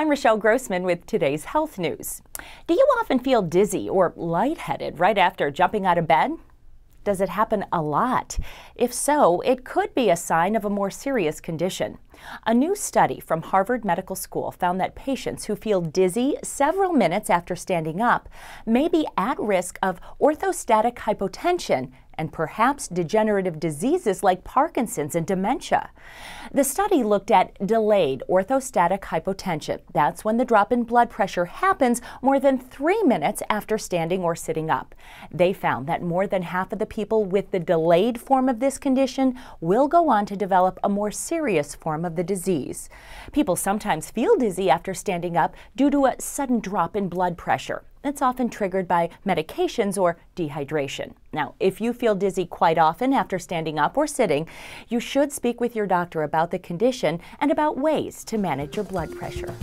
I'm Rochelle Grossman with today's health news. Do you often feel dizzy or lightheaded right after jumping out of bed? Does it happen a lot? If so, it could be a sign of a more serious condition. A new study from Harvard Medical School found that patients who feel dizzy several minutes after standing up may be at risk of orthostatic hypotension and perhaps degenerative diseases like Parkinson's and dementia. The study looked at delayed orthostatic hypotension. That's when the drop in blood pressure happens more than 3 minutes after standing or sitting up. They found that more than half of the people with the delayed form of this condition will go on to develop a more serious form of the disease. People sometimes feel dizzy after standing up due to a sudden drop in blood pressure. It's often triggered by medications or dehydration. Now, if you feel dizzy quite often after standing up or sitting, you should speak with your doctor about the condition and about ways to manage your blood pressure.